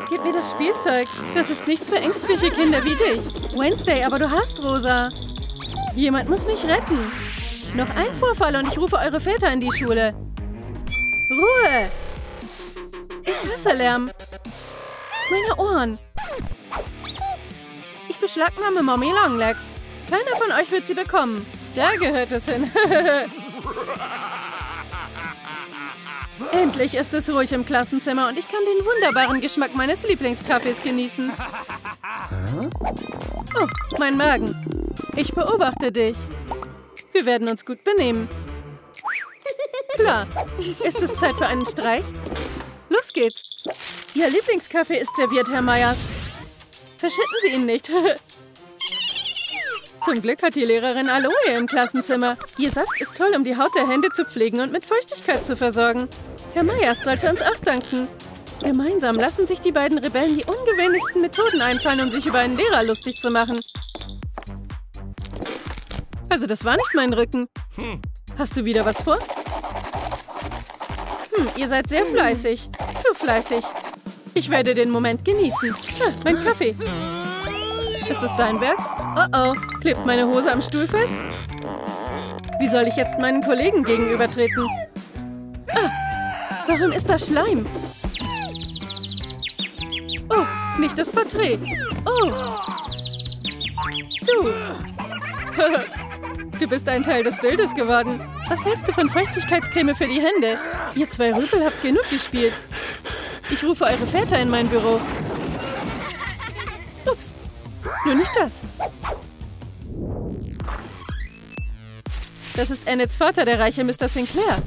nicht, gib mir das Spielzeug. Das ist nichts für ängstliche Kinder wie dich. Wednesday, aber du hast Rosa. Jemand muss mich retten. Noch ein Vorfall und ich rufe eure Väter in die Schule. Ruhe! Ich hasse Lärm. Meine Ohren. Ich beschlagnahme Mommy Longlegs. Keiner von euch wird sie bekommen. Da gehört es hin. Endlich ist es ruhig im Klassenzimmer und ich kann den wunderbaren Geschmack meines Lieblingskaffees genießen. Oh, mein Magen. Ich beobachte dich. Wir werden uns gut benehmen. Klar. Ist es Zeit für einen Streich? Los geht's. Ihr Lieblingskaffee ist serviert, Herr Meyers. Verschütten Sie ihn nicht. Zum Glück hat die Lehrerin Aloe im Klassenzimmer. Ihr Saft ist toll, um die Haut der Hände zu pflegen und mit Feuchtigkeit zu versorgen. Herr Meyers sollte uns auch danken. Gemeinsam lassen sich die beiden Rebellen die ungewöhnlichsten Methoden einfallen, um sich über einen Lehrer lustig zu machen. Also das war nicht mein Rücken. Hast du wieder was vor? Ihr seid sehr fleißig. Zu fleißig. Ich werde den Moment genießen. Mein Kaffee. Ist es dein Werk? Oh, oh. Klebt meine Hose am Stuhl fest? Wie soll ich jetzt meinen Kollegen gegenübertreten? Warum ist da Schleim? Oh, nicht das Porträt. Oh. Du. Du bist ein Teil des Bildes geworden. Was hältst du von Feuchtigkeitscreme für die Hände? Ihr zwei Rüpel habt genug gespielt. Ich rufe eure Väter in mein Büro. Ups. Nur nicht das. Das ist Annets Vater, der reiche Mr. Sinclair.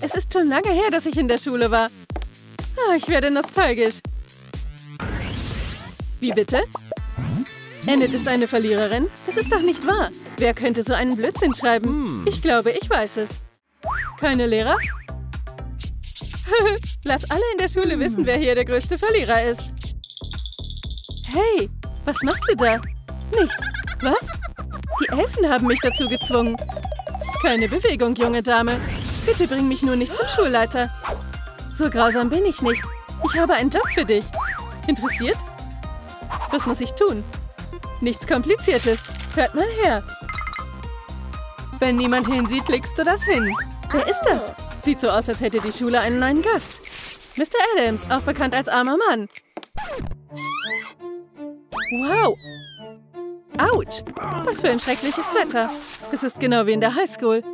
Es ist schon lange her, dass ich in der Schule war. Ich werde nostalgisch. Wie bitte? Annette ist eine Verliererin? Das ist doch nicht wahr. Wer könnte so einen Blödsinn schreiben? Ich glaube, ich weiß es. Keine Lehrer? Lass alle in der Schule wissen, wer hier der größte Verlierer ist. Hey, was machst du da? Nichts. Was? Die Elfen haben mich dazu gezwungen. Keine Bewegung, junge Dame. Bitte bring mich nur nicht zum Schulleiter. So grausam bin ich nicht. Ich habe einen Job für dich. Interessiert? Was muss ich tun? Nichts Kompliziertes. Hört mal her. Wenn niemand hinsieht, legst du das hin. Wer ist das? Sieht so aus, als hätte die Schule einen neuen Gast. Mr. Addams, auch bekannt als armer Mann. Wow. Autsch. Was für ein schreckliches Wetter. Es ist genau wie in der Highschool.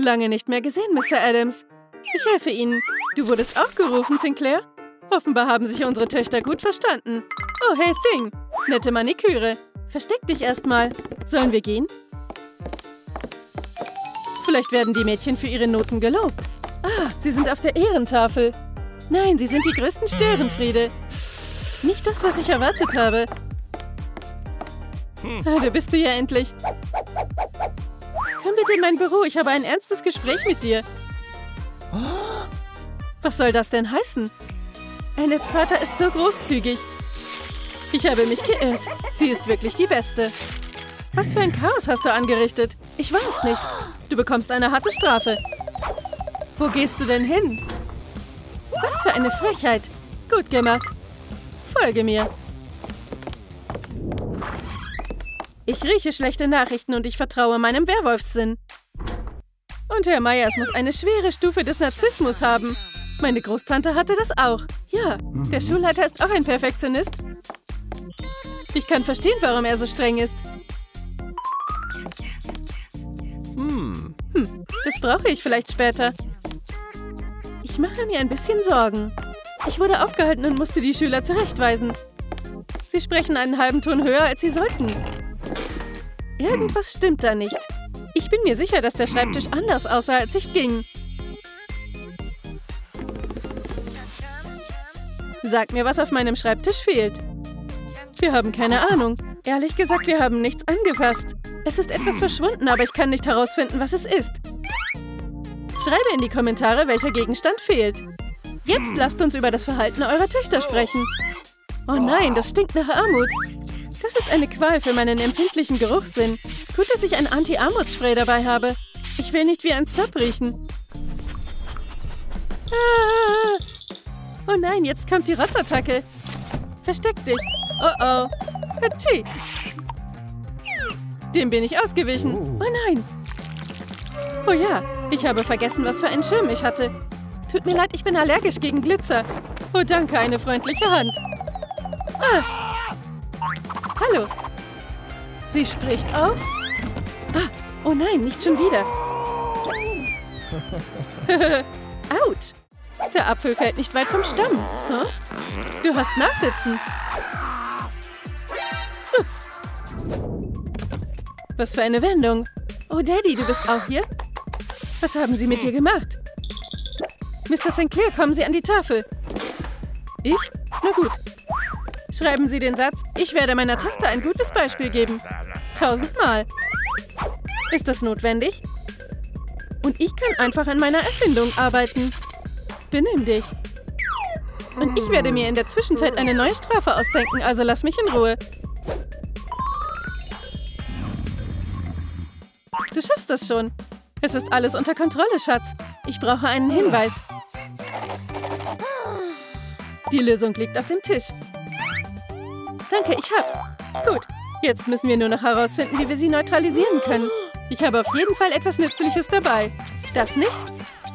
Lange nicht mehr gesehen, Mr. Addams. Ich helfe Ihnen. Du wurdest aufgerufen, Sinclair. Offenbar haben sich unsere Töchter gut verstanden. Oh, hey, Thing. Nette Maniküre. Versteck dich erstmal. Sollen wir gehen? Vielleicht werden die Mädchen für ihre Noten gelobt. Sie sind auf der Ehrentafel. Nein, sie sind die größten Störenfriede. Nicht das, was ich erwartet habe. Da bist du ja endlich. Komm bitte in mein Büro. Ich habe ein ernstes Gespräch mit dir. Was soll das denn heißen? Annets Vater ist so großzügig. Ich habe mich geirrt. Sie ist wirklich die Beste. Was für ein Chaos hast du angerichtet? Ich weiß nicht. Du bekommst eine harte Strafe. Wo gehst du denn hin? Was für eine Frechheit. Gut gemacht. Folge mir. Ich rieche schlechte Nachrichten und ich vertraue meinem Werwolfssinn. Und Herr Meyers muss eine schwere Stufe des Narzissmus haben. Meine Großtante hatte das auch. Ja, der Schulleiter ist auch ein Perfektionist. Ich kann verstehen, warum er so streng ist. Das brauche ich vielleicht später. Ich mache mir ein bisschen Sorgen. Ich wurde aufgehalten und musste die Schüler zurechtweisen. Sie sprechen einen halben Ton höher, als sie sollten. Irgendwas stimmt da nicht. Ich bin mir sicher, dass der Schreibtisch anders aussah, als ich ging. Sag mir, was auf meinem Schreibtisch fehlt. Wir haben keine Ahnung. Ehrlich gesagt, wir haben nichts angefasst. Es ist etwas verschwunden, aber ich kann nicht herausfinden, was es ist. Schreibe in die Kommentare, welcher Gegenstand fehlt. Jetzt lasst uns über das Verhalten eurer Töchter sprechen. Oh nein, das stinkt nach Armut. Das ist eine Qual für meinen empfindlichen Geruchssinn. Gut, dass ich ein Anti-Armutsspray dabei habe. Ich will nicht wie ein Snob riechen. Oh nein, jetzt kommt die Rotzattacke. Versteck dich. Oh oh. Hatschi. Dem bin ich ausgewichen. Oh nein. Oh ja, ich habe vergessen, was für einen Schirm ich hatte. Tut mir leid, ich bin allergisch gegen Glitzer. Oh danke, eine freundliche Hand. Ah. Hallo. Sie spricht auch? Ah. Oh nein, nicht schon wieder. Autsch. Der Apfel fällt nicht weit vom Stamm. Huh? Du hast Nachsitzen. Ups. Was für eine Wendung. Oh, Daddy, du bist auch hier? Was haben sie mit dir gemacht? Mr. Sinclair, kommen Sie an die Tafel. Ich? Na gut. Schreiben Sie den Satz, ich werde meiner Tochter ein gutes Beispiel geben. 1000 Mal. Ist das notwendig? Und ich kann einfach an meiner Erfindung arbeiten. Benimm dich. Und ich werde mir in der Zwischenzeit eine neue Strafe ausdenken, also lass mich in Ruhe. Du schaffst das schon. Es ist alles unter Kontrolle, Schatz. Ich brauche einen Hinweis. Die Lösung liegt auf dem Tisch. Danke, ich hab's. Gut, jetzt müssen wir nur noch herausfinden, wie wir sie neutralisieren können. Ich habe auf jeden Fall etwas Nützliches dabei. Das nicht?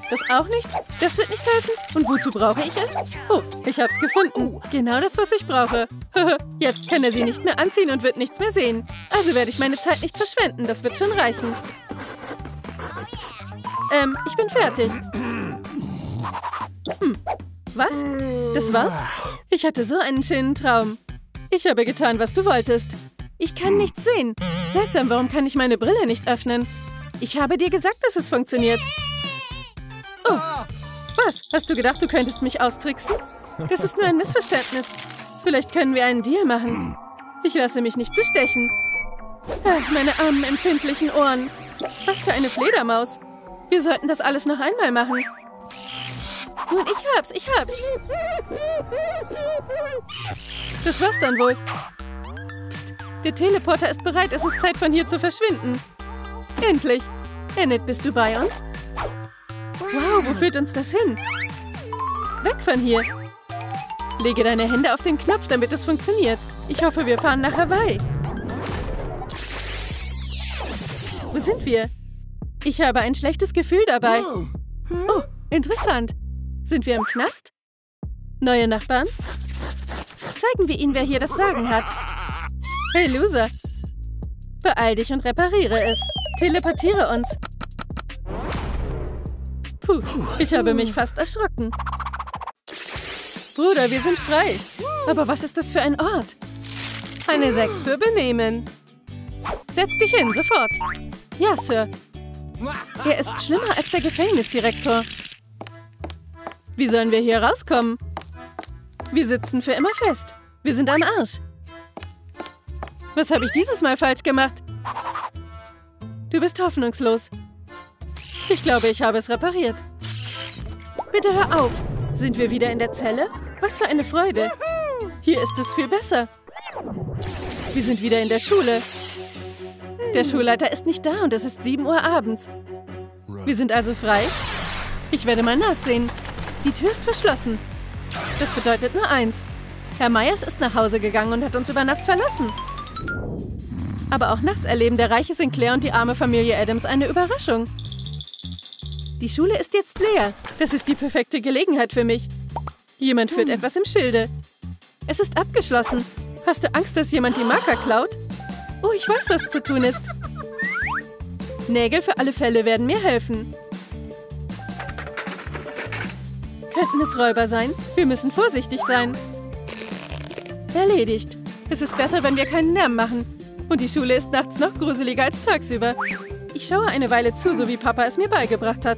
Das auch nicht? Das wird nicht helfen? Und wozu brauche ich es? Oh, ich hab's gefunden. Genau das, was ich brauche. Jetzt kann er sie nicht mehr anziehen und wird nichts mehr sehen. Also werde ich meine Zeit nicht verschwenden. Das wird schon reichen. Ich bin fertig. Was? Das war's? Ich hatte so einen schönen Traum. Ich habe getan, was du wolltest. Ich kann nichts sehen. Seltsam, warum kann ich meine Brille nicht öffnen? Ich habe dir gesagt, dass es funktioniert. Oh, was? Hast du gedacht, du könntest mich austricksen? Das ist nur ein Missverständnis. Vielleicht können wir einen Deal machen. Ich lasse mich nicht bestechen. Ach, meine armen, empfindlichen Ohren. Was für eine Fledermaus. Wir sollten das alles noch einmal machen. Nun, ich hab's. Das war's dann wohl. Psst, der Teleporter ist bereit. Es ist Zeit, von hier zu verschwinden. Endlich. Annette, bist du bei uns? Wow, wo führt uns das hin? Weg von hier. Lege deine Hände auf den Knopf, damit es funktioniert. Ich hoffe, wir fahren nach Hawaii. Wo sind wir? Ich habe ein schlechtes Gefühl dabei. Oh, interessant. Sind wir im Knast? Neue Nachbarn? Zeigen wir ihnen, wer hier das Sagen hat. Hey, Loser. Beeil dich und repariere es. Teleportiere uns. Puh, ich habe mich fast erschrocken. Bruder, wir sind frei. Aber was ist das für ein Ort? Eine 6 für Benehmen. Setz dich hin, sofort. Ja, Sir. Er ist schlimmer als der Gefängnisdirektor. Wie sollen wir hier rauskommen? Wir sitzen für immer fest. Wir sind am Arsch. Was habe ich dieses Mal falsch gemacht? Du bist hoffnungslos. Ich glaube, ich habe es repariert. Bitte hör auf. Sind wir wieder in der Zelle? Was für eine Freude. Hier ist es viel besser. Wir sind wieder in der Schule. Der Schulleiter ist nicht da und es ist 7 Uhr abends. Wir sind also frei. Ich werde mal nachsehen. Die Tür ist verschlossen. Das bedeutet nur eins. Herr Meyers ist nach Hause gegangen und hat uns über Nacht verlassen. Aber auch nachts erleben der reiche Sinclair und die arme Familie Addams eine Überraschung. Die Schule ist jetzt leer. Das ist die perfekte Gelegenheit für mich. Jemand führt etwas im Schilde. Es ist abgeschlossen. Hast du Angst, dass jemand die Marker klaut? Oh, ich weiß, was zu tun ist. Nägel für alle Fälle werden mir helfen. Könnten es Räuber sein? Wir müssen vorsichtig sein. Erledigt. Es ist besser, wenn wir keinen Lärm machen. Und die Schule ist nachts noch gruseliger als tagsüber. Ich schaue eine Weile zu, so wie Papa es mir beigebracht hat.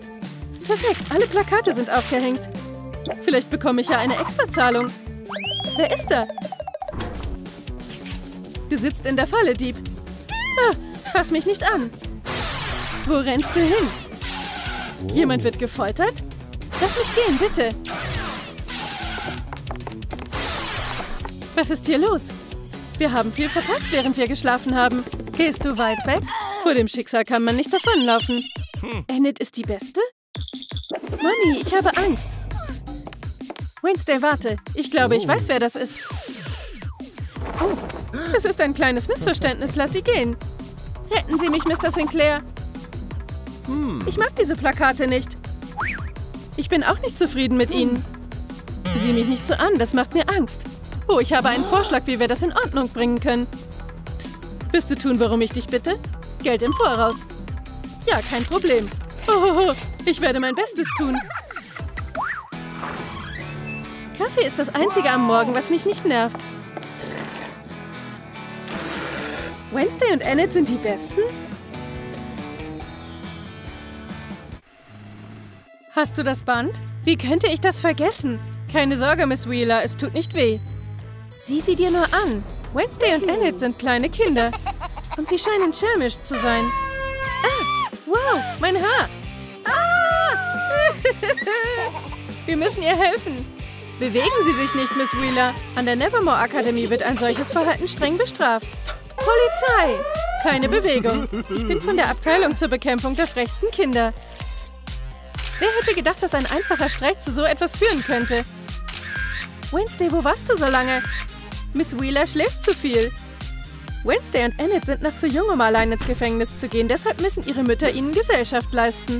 Perfekt, alle Plakate sind aufgehängt. Vielleicht bekomme ich ja eine Extrazahlung. Wer ist da? Du sitzt in der Falle, Dieb. Ah, fass mich nicht an. Wo rennst du hin? Jemand wird gefoltert? Lass mich gehen, bitte. Was ist hier los? Wir haben viel verpasst, während wir geschlafen haben. Gehst du weit weg? Vor dem Schicksal kann man nicht davonlaufen. Annette ist die Beste? Mami, ich habe Angst. Wednesday, warte. Ich glaube, ich weiß, wer das ist. Oh, das ist ein kleines Missverständnis. Lass sie gehen. Retten Sie mich, Mr. Sinclair. Ich mag diese Plakate nicht. Ich bin auch nicht zufrieden mit Ihnen. Sieh mich nicht so an, das macht mir Angst. Oh, ich habe einen Vorschlag, wie wir das in Ordnung bringen können. Psst, wirst du tun, worum ich dich bitte? Geld im Voraus. Ja, kein Problem. Oh, ich werde mein Bestes tun. Kaffee ist das Einzige am Morgen, was mich nicht nervt. Wednesday und Annette sind die Besten? Hast du das Band? Wie könnte ich das vergessen? Keine Sorge, Miss Wheeler, es tut nicht weh. Sieh sie dir nur an. Wednesday und Annette sind kleine Kinder. Und sie scheinen schelmisch zu sein. Ah, wow, mein Haar. Ah! Wir müssen ihr helfen. Bewegen Sie sich nicht, Miss Wheeler. An der Nevermore Academy wird ein solches Verhalten streng bestraft. Polizei! Keine Bewegung. Ich bin von der Abteilung zur Bekämpfung der frechsten Kinder. Wer hätte gedacht, dass ein einfacher Streich zu so etwas führen könnte? Wednesday, wo warst du so lange? Miss Wheeler schläft zu viel. Wednesday und Annette sind noch zu jung, um allein ins Gefängnis zu gehen. Deshalb müssen ihre Mütter ihnen Gesellschaft leisten.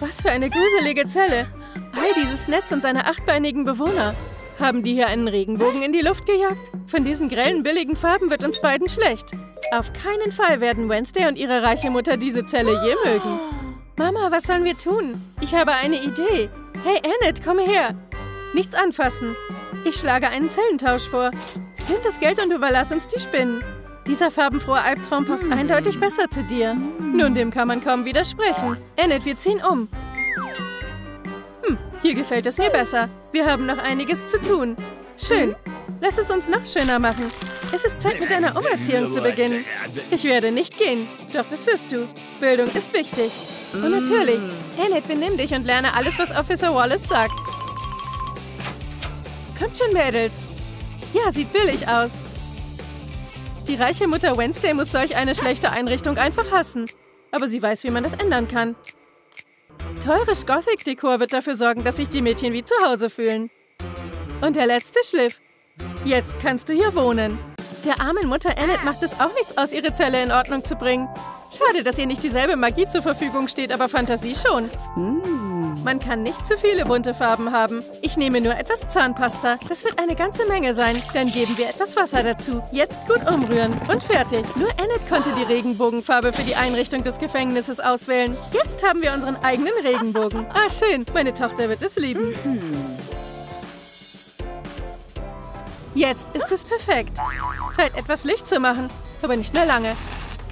Was für eine gruselige Zelle. All dieses Netz und seine achtbeinigen Bewohner. Haben die hier einen Regenbogen in die Luft gejagt? Von diesen grellen, billigen Farben wird uns beiden schlecht. Auf keinen Fall werden Wednesday und ihre reiche Mutter diese Zelle je mögen. Mama, was sollen wir tun? Ich habe eine Idee. Hey, Annette, komm her. Nichts anfassen. Ich schlage einen Zellentausch vor. Nimm das Geld und überlass uns die Spinnen. Dieser farbenfrohe Albtraum passt eindeutig besser zu dir. Nun, dem kann man kaum widersprechen. Annette, wir ziehen um. Hier gefällt es mir besser. Wir haben noch einiges zu tun. Schön. Lass es uns noch schöner machen. Es ist Zeit, mit deiner Umerziehung zu beginnen. Ich werde nicht gehen. Doch, das wirst du. Bildung ist wichtig. Und natürlich, Annette, benimm dich und lerne alles, was Officer Wallace sagt. Kommt schon, Mädels. Ja, sieht billig aus. Die reiche Mutter Wednesday muss solch eine schlechte Einrichtung einfach hassen. Aber sie weiß, wie man das ändern kann. Teures Gothic-Dekor wird dafür sorgen, dass sich die Mädchen wie zu Hause fühlen. Und der letzte Schliff. Jetzt kannst du hier wohnen. Der armen Mutter Annette macht es auch nichts aus, ihre Zelle in Ordnung zu bringen. Schade, dass ihr nicht dieselbe Magie zur Verfügung steht, aber Fantasie schon. Man kann nicht zu viele bunte Farben haben. Ich nehme nur etwas Zahnpasta. Das wird eine ganze Menge sein. Dann geben wir etwas Wasser dazu. Jetzt gut umrühren. Und fertig. Nur Annette konnte die Regenbogenfarbe für die Einrichtung des Gefängnisses auswählen. Jetzt haben wir unseren eigenen Regenbogen. Ah, schön. Meine Tochter wird es lieben. Jetzt ist es perfekt. Zeit, etwas Licht zu machen. Aber nicht mehr lange.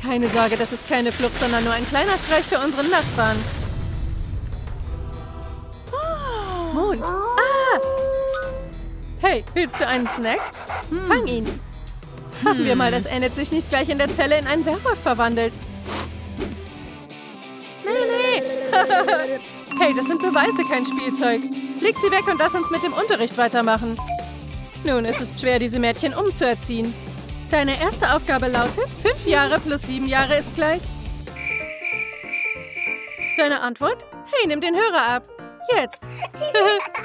Keine Sorge, das ist keine Flucht, sondern nur ein kleiner Streich für unseren Nachbarn. Mond. Ah! Hey, willst du einen Snack? Fang ihn. Hoffen wir mal, dass Annette sich nicht gleich in der Zelle in einen Werwolf verwandelt. Nee. Hey, das sind Beweise, kein Spielzeug. Leg sie weg und lass uns mit dem Unterricht weitermachen. Nun, es ist schwer, diese Mädchen umzuerziehen. Deine erste Aufgabe lautet, 5 Jahre plus 7 Jahre ist gleich... Deine Antwort? Hey, nimm den Hörer ab. Jetzt.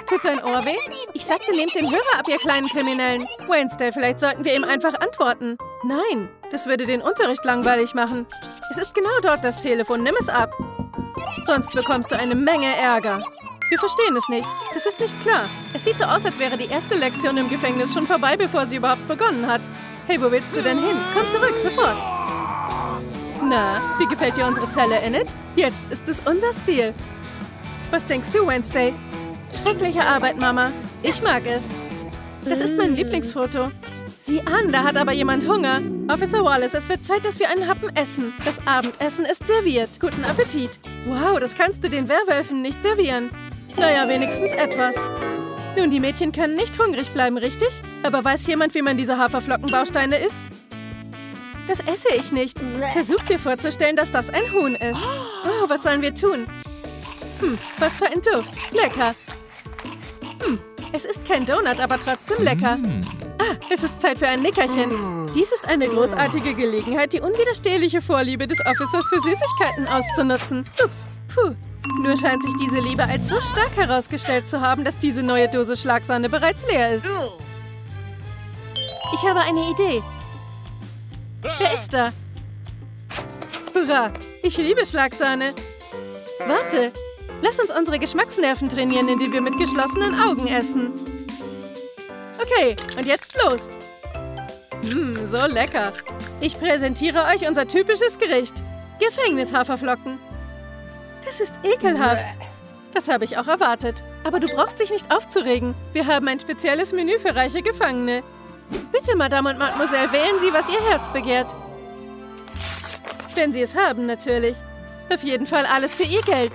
Tut sein Ohr weh? Ich sagte, nehmt den Hörer ab, ihr kleinen Kriminellen. Wednesday, vielleicht sollten wir ihm einfach antworten. Nein, das würde den Unterricht langweilig machen. Es ist genau dort das Telefon, nimm es ab. Sonst bekommst du eine Menge Ärger. Wir verstehen es nicht. Das ist nicht klar. Es sieht so aus, als wäre die erste Lektion im Gefängnis schon vorbei, bevor sie überhaupt begonnen hat. Hey, wo willst du denn hin? Komm zurück, sofort. Na, wie gefällt dir unsere Zelle, Annette? Jetzt ist es unser Stil. Was denkst du, Wednesday? Schreckliche Arbeit, Mama. Ich mag es. Das ist mein Lieblingsfoto. Sieh an, da hat aber jemand Hunger. Officer Wallace, es wird Zeit, dass wir einen Happen essen. Das Abendessen ist serviert. Guten Appetit. Wow, das kannst du den Werwölfen nicht servieren. Naja, wenigstens etwas. Nun, die Mädchen können nicht hungrig bleiben, richtig? Aber weiß jemand, wie man diese Haferflockenbausteine isst? Das esse ich nicht. Versuch dir vorzustellen, dass das ein Huhn ist. Oh, was sollen wir tun? Was für ein Duft. Lecker. Es ist kein Donut, aber trotzdem lecker. Es ist Zeit für ein Nickerchen. Dies ist eine großartige Gelegenheit, die unwiderstehliche Vorliebe des Officers für Süßigkeiten auszunutzen. Ups, puh. Nur scheint sich diese Liebe als so stark herausgestellt zu haben, dass diese neue Dose Schlagsahne bereits leer ist. Ich habe eine Idee. Wer ist da? Hurra, ich liebe Schlagsahne. Warte, lass uns unsere Geschmacksnerven trainieren, indem wir mit geschlossenen Augen essen. Okay, und jetzt los. So lecker. Ich präsentiere euch unser typisches Gericht. Gefängnishaferflocken. Das ist ekelhaft. Das habe ich auch erwartet. Aber du brauchst dich nicht aufzuregen. Wir haben ein spezielles Menü für reiche Gefangene. Bitte, Madame und Mademoiselle, wählen Sie, was Ihr Herz begehrt. Wenn Sie es haben, natürlich. Auf jeden Fall alles für Ihr Geld.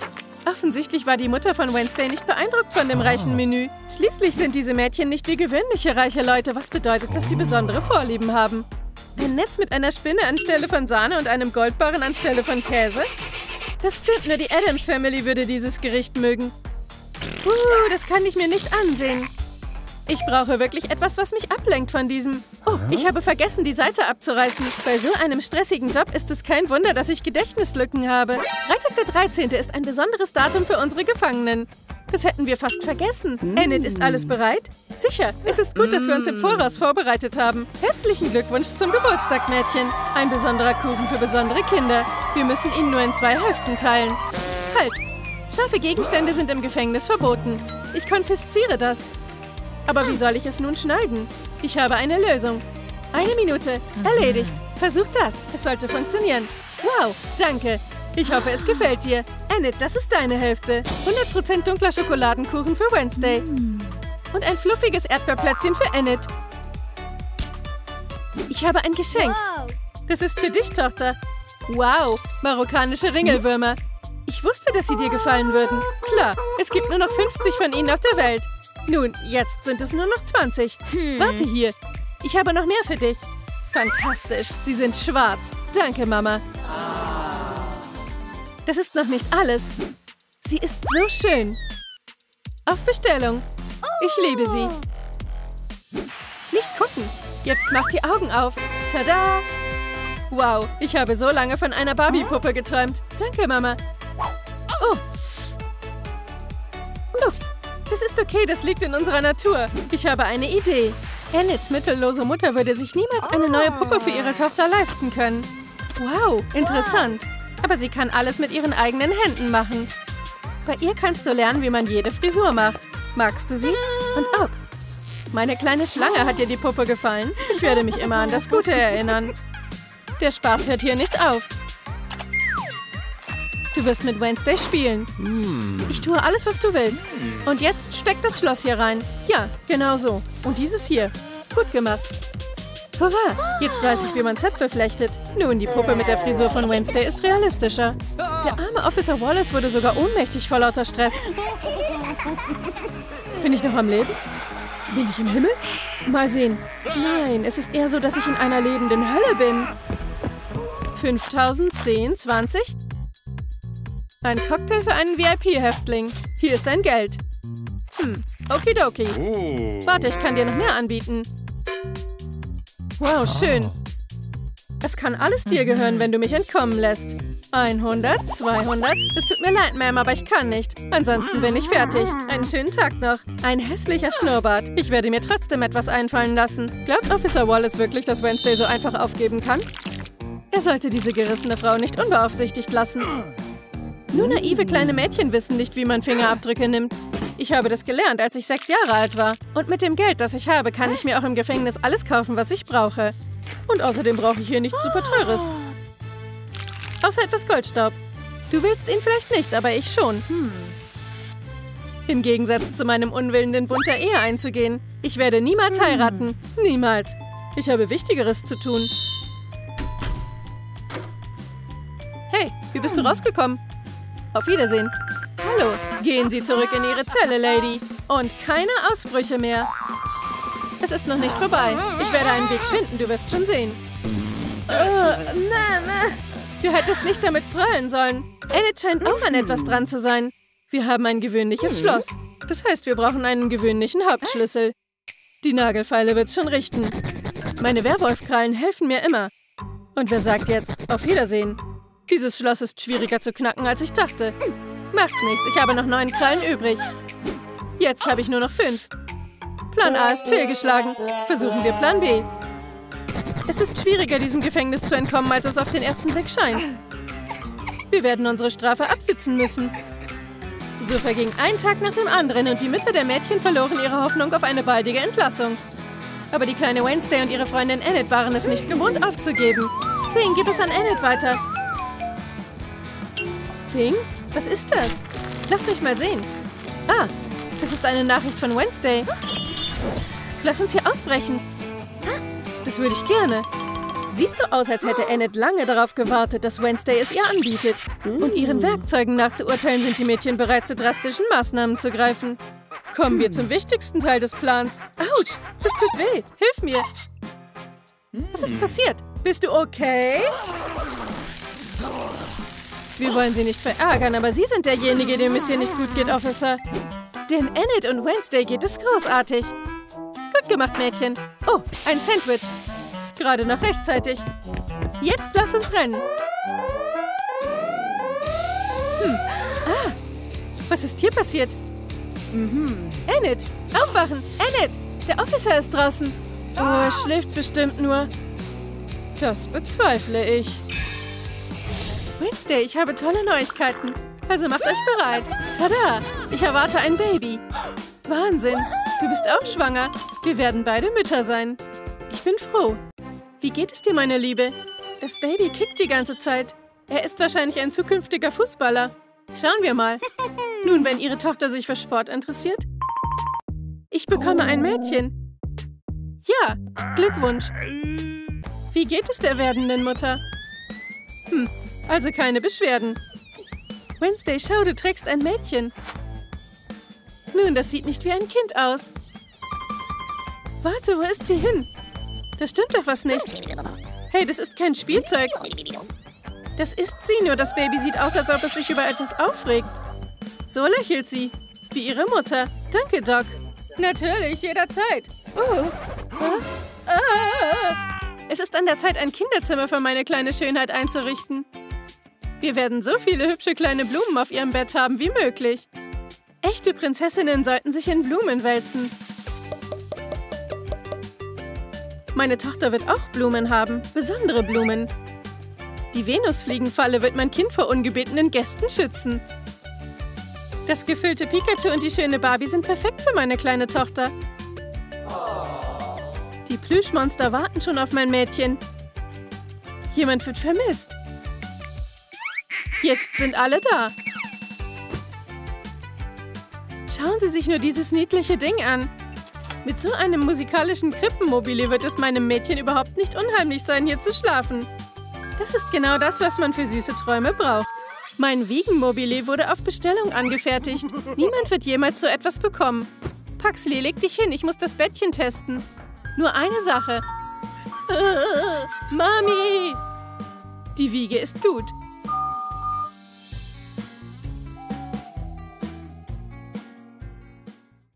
Offensichtlich war die Mutter von Wednesday nicht beeindruckt von dem reichen Menü. Schließlich sind diese Mädchen nicht wie gewöhnliche reiche Leute, was bedeutet, dass sie besondere Vorlieben haben. Ein Netz mit einer Spinne anstelle von Sahne und einem Goldbarren anstelle von Käse? Das stimmt, nur die Addams Family würde dieses Gericht mögen. Das kann ich mir nicht ansehen. Ich brauche wirklich etwas, was mich ablenkt von diesem... Oh, ich habe vergessen, die Seite abzureißen. Bei so einem stressigen Job ist es kein Wunder, dass ich Gedächtnislücken habe. Freitag der 13. ist ein besonderes Datum für unsere Gefangenen. Das hätten wir fast vergessen. Enid, ist alles bereit? Sicher, es ist gut, dass wir uns im Voraus vorbereitet haben. Herzlichen Glückwunsch zum Geburtstag, Mädchen. Ein besonderer Kuchen für besondere Kinder. Wir müssen ihn nur in 2 Hälften teilen. Halt! Scharfe Gegenstände sind im Gefängnis verboten. Ich konfisziere das. Aber wie soll ich es nun schneiden? Ich habe eine Lösung. 1 Minute. Erledigt. Versuch das. Es sollte funktionieren. Wow, danke. Ich hoffe, es gefällt dir. Annette, das ist deine Hälfte. 100% dunkler Schokoladenkuchen für Wednesday. Und ein fluffiges Erdbeerplätzchen für Annette. Ich habe ein Geschenk. Das ist für dich, Tochter. Wow, marokkanische Ringelwürmer. Ich wusste, dass sie dir gefallen würden. Klar, es gibt nur noch 50 von ihnen auf der Welt. Nun, jetzt sind es nur noch 20. Warte hier. Ich habe noch mehr für dich. Fantastisch. Sie sind schwarz. Danke, Mama. Das ist noch nicht alles. Sie ist so schön. Auf Bestellung. Ich liebe sie. Nicht gucken. Jetzt mach die Augen auf. Tada! Wow, ich habe so lange von einer Barbie-Puppe geträumt. Danke, Mama. Oh. Ups. Das ist okay, das liegt in unserer Natur. Ich habe eine Idee. Annets mittellose Mutter würde sich niemals eine neue Puppe für ihre Tochter leisten können. Wow, interessant. Aber sie kann alles mit ihren eigenen Händen machen. Bei ihr kannst du lernen, wie man jede Frisur macht. Magst du sie? Und ob? Meine kleine Schlange hat dir die Puppe gefallen. Ich werde mich immer an das Gute erinnern. Der Spaß hört hier nicht auf. Du wirst mit Wednesday spielen. Ich tue alles, was du willst. Und jetzt steck das Schloss hier rein. Ja, genau so. Und dieses hier. Gut gemacht. Hurra! Jetzt weiß ich, wie man Zöpfe flechtet. Nun, die Puppe mit der Frisur von Wednesday ist realistischer. Der arme Officer Wallace wurde sogar ohnmächtig vor lauter Stress. Bin ich noch am Leben? Bin ich im Himmel? Mal sehen. Nein, es ist eher so, dass ich in einer lebenden Hölle bin. 5000, 10, 20... Ein Cocktail für einen VIP-Häftling. Hier ist dein Geld. Okidoki. Warte, ich kann dir noch mehr anbieten. Wow, schön. Es kann alles dir gehören, wenn du mich entkommen lässt. 100, 200. Es tut mir leid, Ma'am, aber ich kann nicht. Ansonsten bin ich fertig. Einen schönen Tag noch. Ein hässlicher Schnurrbart. Ich werde mir trotzdem etwas einfallen lassen. Glaubt Officer Wallace wirklich, dass Wednesday so einfach aufgeben kann? Er sollte diese gerissene Frau nicht unbeaufsichtigt lassen. Nur naive kleine Mädchen wissen nicht, wie man Fingerabdrücke nimmt. Ich habe das gelernt, als ich 6 Jahre alt war. Und mit dem Geld, das ich habe, kann ich mir auch im Gefängnis alles kaufen, was ich brauche. Und außerdem brauche ich hier nichts super Teures. Außer etwas Goldstaub. Du willst ihn vielleicht nicht, aber ich schon. Im Gegensatz zu meinem Unwillen, den Bund der Ehe einzugehen. Ich werde niemals heiraten. Niemals. Ich habe Wichtigeres zu tun. Hey, wie bist du rausgekommen? Auf Wiedersehen. Hallo. Gehen Sie zurück in Ihre Zelle, Lady. Und keine Ausbrüche mehr. Es ist noch nicht vorbei. Ich werde einen Weg finden, du wirst schon sehen. Mama. Du hättest nicht damit prallen sollen. Annette scheint auch an etwas dran zu sein. Wir haben ein gewöhnliches Schloss. Das heißt, wir brauchen einen gewöhnlichen Hauptschlüssel. Die Nagelfeile wird's schon richten. Meine Werwolfkrallen helfen mir immer. Und wer sagt jetzt, auf Wiedersehen? Dieses Schloss ist schwieriger zu knacken, als ich dachte. Macht nichts, ich habe noch 9 Krallen übrig. Jetzt habe ich nur noch 5. Plan A ist fehlgeschlagen. Versuchen wir Plan B. Es ist schwieriger, diesem Gefängnis zu entkommen, als es auf den ersten Blick scheint. Wir werden unsere Strafe absitzen müssen. So verging ein Tag nach dem anderen und die Mütter der Mädchen verloren ihre Hoffnung auf eine baldige Entlassung. Aber die kleine Wednesday und ihre Freundin Annette waren es nicht gewohnt aufzugeben. Thing, gib es an Annette weiter. Thing? Was ist das? Lass mich mal sehen. Ah, das ist eine Nachricht von Wednesday. Lass uns hier ausbrechen. Das würde ich gerne. Sieht so aus, als hätte Annette lange darauf gewartet, dass Wednesday es ihr anbietet. Und ihren Werkzeugen nachzuurteilen, sind die Mädchen bereit, zu drastischen Maßnahmen zu greifen. Kommen wir zum wichtigsten Teil des Plans. Autsch, das tut weh. Hilf mir. Was ist passiert? Bist du okay? Wir wollen sie nicht verärgern, aber Sie sind derjenige, dem es hier nicht gut geht, Officer. Denn Annette und Wednesday geht es großartig. Gut gemacht, Mädchen. Oh, ein Sandwich. Gerade noch rechtzeitig. Jetzt lass uns rennen. Ah, was ist hier passiert? Annette, aufwachen! Annette, der Officer ist draußen. Oh, er schläft bestimmt nur. Das bezweifle ich. Wednesday, ich habe tolle Neuigkeiten. Also macht euch bereit. Tada! Ich erwarte ein Baby. Wahnsinn! Du bist auch schwanger. Wir werden beide Mütter sein. Ich bin froh. Wie geht es dir, meine Liebe? Das Baby kickt die ganze Zeit. Er ist wahrscheinlich ein zukünftiger Fußballer. Schauen wir mal. Nun, wenn Ihre Tochter sich für Sport interessiert? Ich bekomme ein Mädchen. Ja, Glückwunsch. Wie geht es der werdenden Mutter? Also keine Beschwerden. Wednesday, schau, du trägst ein Mädchen. Nun, das sieht nicht wie ein Kind aus. Warte, wo ist sie hin? Da stimmt doch was nicht. Hey, das ist kein Spielzeug. Das ist sie, nur das Baby sieht aus, als ob es sich über etwas aufregt. So lächelt sie, wie ihre Mutter. Danke, Doc. Natürlich, jederzeit. Oh. Es ist an der Zeit, ein Kinderzimmer für meine kleine Schönheit einzurichten. Wir werden so viele hübsche kleine Blumen auf ihrem Bett haben wie möglich. Echte Prinzessinnen sollten sich in Blumen wälzen. Meine Tochter wird auch Blumen haben, besondere Blumen. Die Venusfliegenfalle wird mein Kind vor ungebetenen Gästen schützen. Das gefüllte Pikachu und die schöne Barbie sind perfekt für meine kleine Tochter. Die Plüschmonster warten schon auf mein Mädchen. Jemand wird vermisst. Jetzt sind alle da. Schauen Sie sich nur dieses niedliche Ding an. Mit so einem musikalischen Krippenmobile wird es meinem Mädchen überhaupt nicht unheimlich sein, hier zu schlafen. Das ist genau das, was man für süße Träume braucht. Mein Wiegenmobile wurde auf Bestellung angefertigt. Niemand wird jemals so etwas bekommen. Paxley, leg dich hin, ich muss das Bettchen testen. Nur eine Sache. Mami! Die Wiege ist gut.